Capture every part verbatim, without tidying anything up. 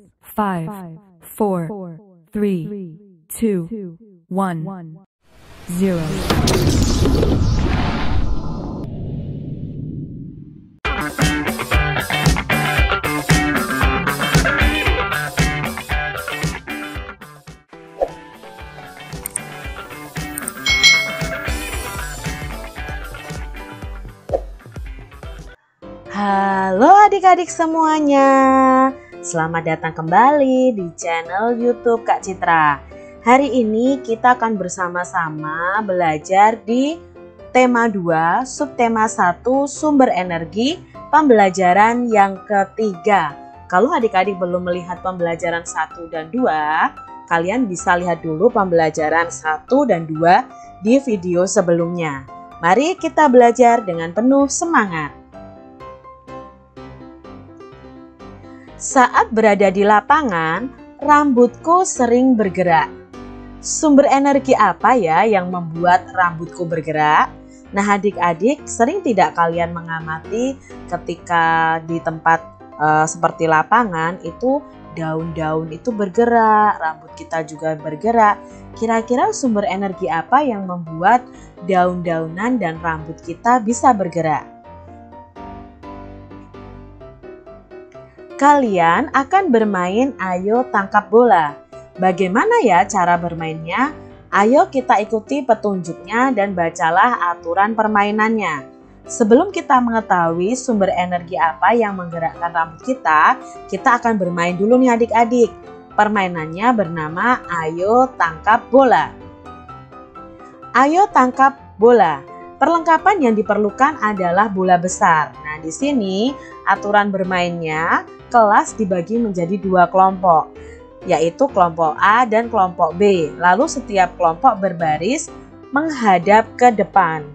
six, five, four, three, two, one, zero. Halo adik-adik semuanya, selamat datang kembali di channel YouTube Kak Citra. Hari ini kita akan bersama-sama belajar di tema dua, subtema satu, sumber energi, pembelajaran yang ketiga. Kalau adik-adik belum melihat pembelajaran satu dan dua, kalian bisa lihat dulu pembelajaran satu dan dua di video sebelumnya. Mari kita belajar dengan penuh semangat. Saat berada di lapangan, rambutku sering bergerak. Sumber energi apa ya yang membuat rambutku bergerak? Nah adik-adik, sering tidak kalian mengamati ketika di tempat e, seperti lapangan itu daun-daun itu bergerak, rambut kita juga bergerak. Kira-kira sumber energi apa yang membuat daun-daunan dan rambut kita bisa bergerak? Kalian akan bermain ayo tangkap bola. Bagaimana ya cara bermainnya? Ayo kita ikuti petunjuknya dan bacalah aturan permainannya. Sebelum kita mengetahui sumber energi apa yang menggerakkan rambut kita, kita akan bermain dulu nih adik-adik. Permainannya bernama ayo tangkap bola. Ayo tangkap bola. Perlengkapan yang diperlukan adalah bola besar. Nah, di sini aturan bermainnya kelas dibagi menjadi dua kelompok, yaitu kelompok A dan kelompok B. Lalu setiap kelompok berbaris menghadap ke depan.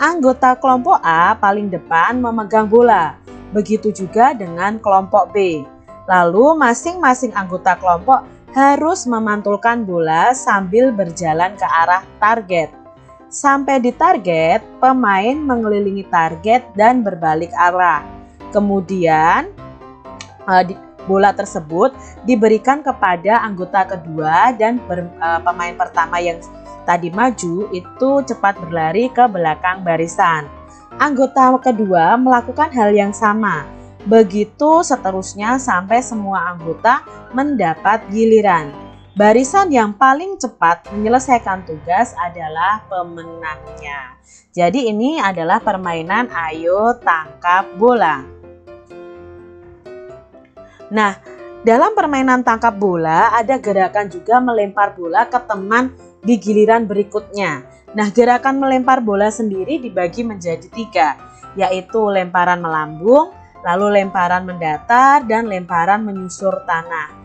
Anggota kelompok A paling depan memegang bola. Begitu juga dengan kelompok B. Lalu masing-masing anggota kelompok harus memantulkan bola sambil berjalan ke arah target. Sampai di target, pemain mengelilingi target dan berbalik arah. Kemudian bola tersebut diberikan kepada anggota kedua dan pemain pertama yang tadi maju itu cepat berlari ke belakang barisan. Anggota kedua melakukan hal yang sama. Begitu seterusnya sampai semua anggota mendapat giliran. Barisan yang paling cepat menyelesaikan tugas adalah pemenangnya. Jadi ini adalah permainan ayo tangkap bola. Nah, dalam permainan tangkap bola ada gerakan juga melempar bola ke teman di giliran berikutnya. Nah, gerakan melempar bola sendiri dibagi menjadi tiga, yaitu lemparan melambung, lalu lemparan mendatar, dan lemparan menyusur tanah.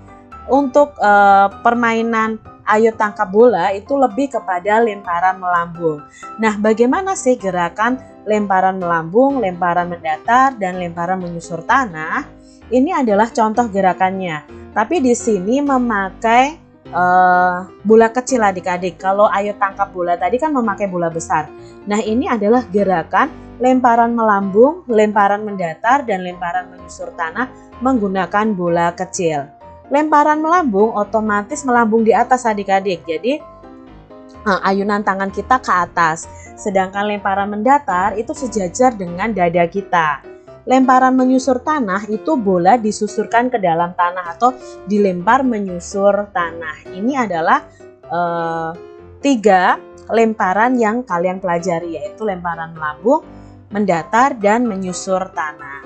Untuk eh, permainan ayo tangkap bola itu lebih kepada lemparan melambung. Nah, bagaimana sih gerakan lemparan melambung, lemparan mendatar, dan lemparan menyusur tanah? Ini adalah contoh gerakannya, tapi di sini memakai uh, bola kecil adik-adik. Kalau ayo tangkap bola tadi kan memakai bola besar. Nah ini adalah gerakan lemparan melambung, lemparan mendatar, dan lemparan menyusur tanah menggunakan bola kecil. Lemparan melambung otomatis melambung di atas adik-adik, jadi uh, ayunan tangan kita ke atas. Sedangkan lemparan mendatar itu sejajar dengan dada kita. Lemparan menyusur tanah itu bola disusurkan ke dalam tanah atau dilempar menyusur tanah. Ini adalah eh, tiga lemparan yang kalian pelajari, yaitu lemparan melambung, mendatar, dan menyusur tanah.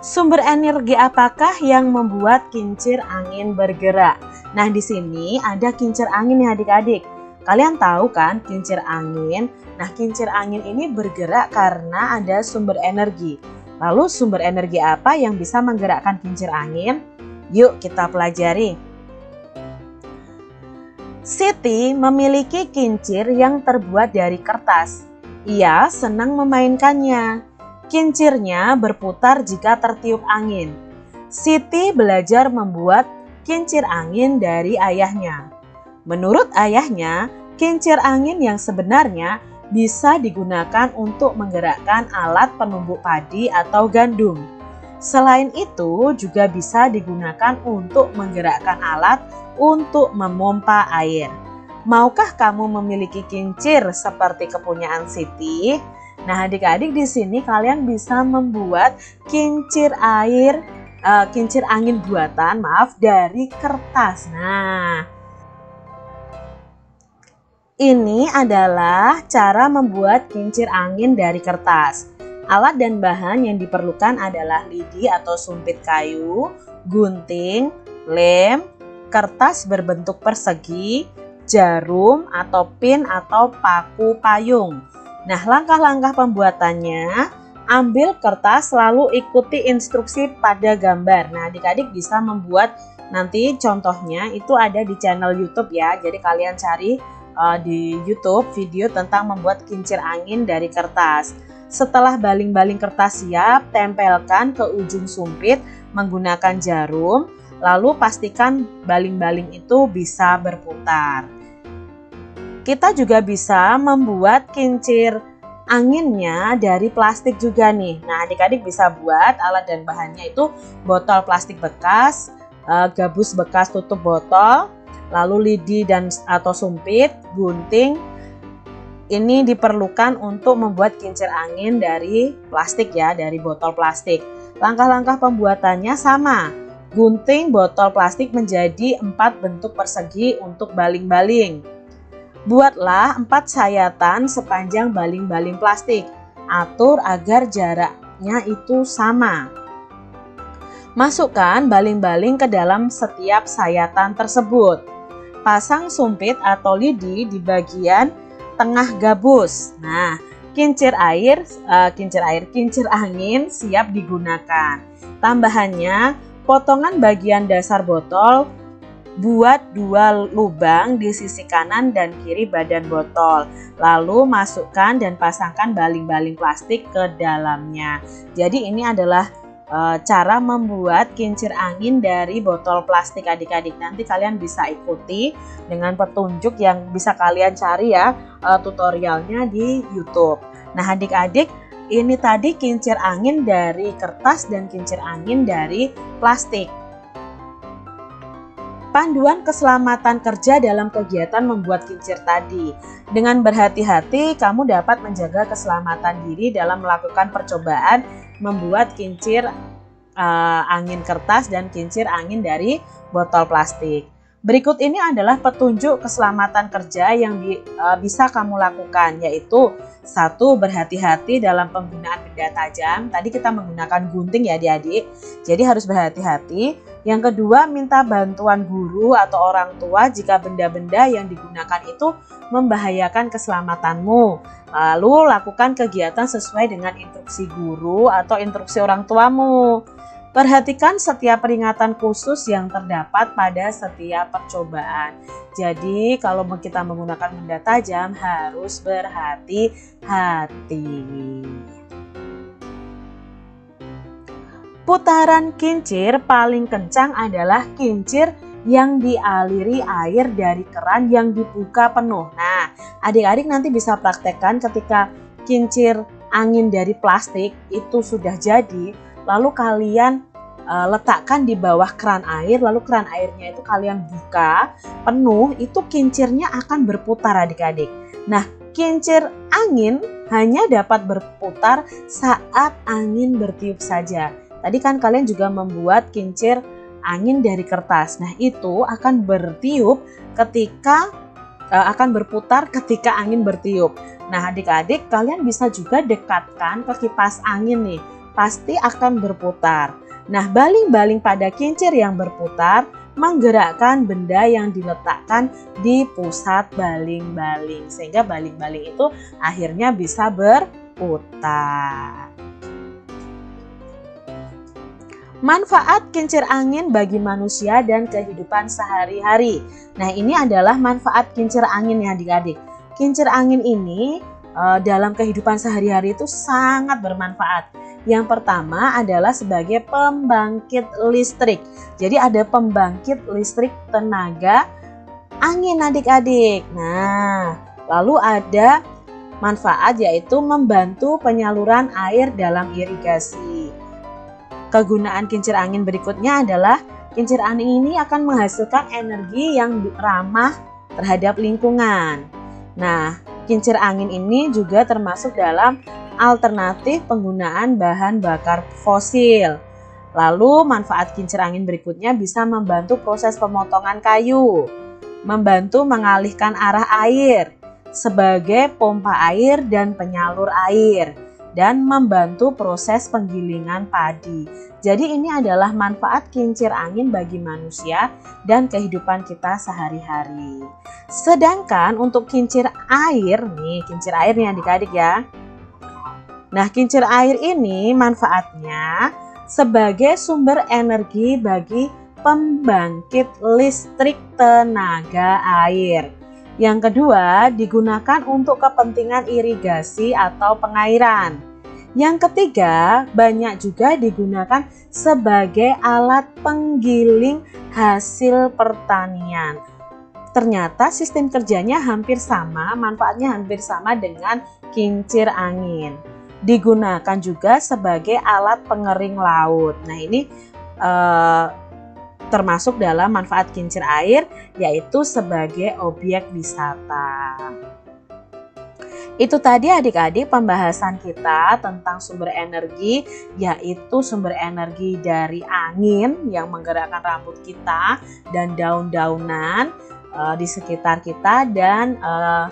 Sumber energi apakah yang membuat kincir angin bergerak? Nah di sini ada kincir angin ya adik-adik. Kalian tahu kan kincir angin? Nah, kincir angin ini bergerak karena ada sumber energi. Lalu sumber energi apa yang bisa menggerakkan kincir angin? Yuk kita pelajari. Siti memiliki kincir yang terbuat dari kertas. Ia senang memainkannya. Kincirnya berputar jika tertiup angin. Siti belajar membuat kincir angin dari ayahnya. Menurut ayahnya, kincir angin yang sebenarnya bisa digunakan untuk menggerakkan alat penumbuk padi atau gandum. Selain itu juga bisa digunakan untuk menggerakkan alat untuk memompa air. Maukah kamu memiliki kincir seperti kepunyaan Siti? Nah, adik-adik, di sini kalian bisa membuat kincir air, uh, kincir angin buatan, maaf, dari kertas. Nah, ini adalah cara membuat kincir angin dari kertas. Alat dan bahan yang diperlukan adalah lidi atau sumpit kayu, gunting, lem, kertas berbentuk persegi, jarum atau pin atau paku payung. Nah, langkah-langkah pembuatannya, ambil kertas lalu ikuti instruksi pada gambar. Nah, adik-adik bisa membuat nanti contohnya itu ada di channel YouTube ya. Jadi kalian cari uh, di YouTube video tentang membuat kincir angin dari kertas. Setelah baling-baling kertas siap, tempelkan ke ujung sumpit menggunakan jarum, lalu pastikan baling-baling itu bisa berputar. Kita juga bisa membuat kincir anginnya dari plastik juga nih. Nah, adik-adik bisa buat alat dan bahannya itu botol plastik bekas, gabus bekas tutup botol, lalu lidi dan atau sumpit, gunting. Ini diperlukan untuk membuat kincir angin dari plastik ya, dari botol plastik. Langkah-langkah pembuatannya sama. Gunting botol plastik menjadi empat bentuk persegi untuk baling-baling. Buatlah empat sayatan sepanjang baling-baling plastik. Atur agar jaraknya itu sama. Masukkan baling-baling ke dalam setiap sayatan tersebut. Pasang sumpit atau lidi di bagian tengah gabus. Nah, kincir air, uh, kincir air, kincir angin siap digunakan. Tambahannya, potongan bagian dasar botol, buat dua lubang di sisi kanan dan kiri badan botol. Lalu masukkan dan pasangkan baling-baling plastik ke dalamnya. Jadi ini adalah uh, cara membuat kincir angin dari botol plastik, adik-adik. Nanti kalian bisa ikuti dengan petunjuk yang bisa kalian cari ya, tutorialnya di YouTube. Nah, adik-adik, ini tadi kincir angin dari kertas dan kincir angin dari plastik. Panduan keselamatan kerja dalam kegiatan membuat kincir tadi. Dengan berhati-hati, kamu dapat menjaga keselamatan diri dalam melakukan percobaan membuat kincir uh, angin kertas dan kincir angin dari botol plastik. Berikut ini adalah petunjuk keselamatan kerja yang di, e, bisa kamu lakukan, yaitu satu, berhati-hati dalam penggunaan benda tajam. Tadi kita menggunakan gunting ya adik-adik, jadi harus berhati-hati. Yang kedua, minta bantuan guru atau orang tua jika benda-benda yang digunakan itu membahayakan keselamatanmu. Lalu lakukan kegiatan sesuai dengan instruksi guru atau instruksi orang tuamu. Perhatikan setiap peringatan khusus yang terdapat pada setiap percobaan. Jadi kalau kita menggunakan benda tajam harus berhati-hati. Putaran kincir paling kencang adalah kincir yang dialiri air dari keran yang dibuka penuh. Nah, adik-adik nanti bisa praktekkan ketika kincir angin dari plastik itu sudah jadi. Lalu kalian e, letakkan di bawah keran air, lalu keran airnya itu kalian buka penuh, itu kincirnya akan berputar adik-adik. Nah, kincir angin hanya dapat berputar saat angin bertiup saja. Tadi kan kalian juga membuat kincir angin dari kertas. Nah, itu akan bertiup ketika e, akan berputar ketika angin bertiup. Nah, adik-adik, kalian bisa juga dekatkan ke kipas angin nih. Pasti akan berputar. Nah, baling-baling pada kincir yang berputar menggerakkan benda yang diletakkan di pusat baling-baling, sehingga baling-baling itu akhirnya bisa berputar. Manfaat kincir angin bagi manusia dan kehidupan sehari-hari. Nah, ini adalah manfaat kincir angin ya adik-adik. Kincir angin ini e, dalam kehidupan sehari-hari itu sangat bermanfaat. Yang pertama adalah sebagai pembangkit listrik. Jadi ada pembangkit listrik tenaga angin adik-adik. Nah, lalu ada manfaat yaitu membantu penyaluran air dalam irigasi. Kegunaan kincir angin berikutnya adalah kincir angin ini akan menghasilkan energi yang ramah terhadap lingkungan. Nah, kincir angin ini juga termasuk dalam alternatif penggunaan bahan bakar fosil. Lalu, manfaat kincir angin berikutnya bisa membantu proses pemotongan kayu, membantu mengalihkan arah air sebagai pompa air dan penyalur air, dan membantu proses penggilingan padi. Jadi, ini adalah manfaat kincir angin bagi manusia dan kehidupan kita sehari-hari. Sedangkan untuk kincir air nih, kincir air nih adik-adik ya. Nah, kincir air ini manfaatnya sebagai sumber energi bagi pembangkit listrik tenaga air. Yang kedua, digunakan untuk kepentingan irigasi atau pengairan. Yang ketiga, banyak juga digunakan sebagai alat penggiling hasil pertanian. Ternyata sistem kerjanya hampir sama, manfaatnya hampir sama dengan kincir angin. Digunakan juga sebagai alat pengering laut. Nah, ini eh, termasuk dalam manfaat kincir air, yaitu sebagai objek wisata. Itu tadi adik-adik pembahasan kita tentang sumber energi, yaitu sumber energi dari angin yang menggerakkan rambut kita dan daun-daunan eh, di sekitar kita, dan eh,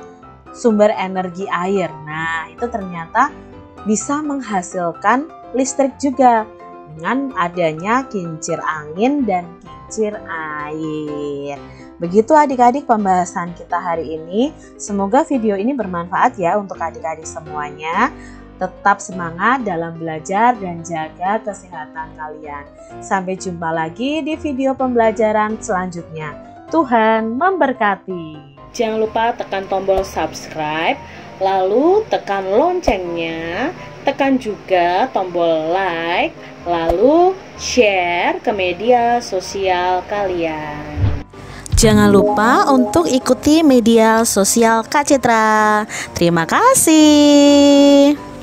sumber energi air. Nah, itu ternyata bisa menghasilkan listrik juga dengan adanya kincir angin dan kincir air. Begitu adik-adik pembahasan kita hari ini. Semoga video ini bermanfaat ya untuk adik-adik semuanya. Tetap semangat dalam belajar dan jaga kesehatan kalian. Sampai jumpa lagi di video pembelajaran selanjutnya. Tuhan memberkati. Jangan lupa tekan tombol subscribe, lalu tekan loncengnya, tekan juga tombol like, lalu share ke media sosial kalian. Jangan lupa untuk ikuti media sosial Kak Citra. Terima kasih.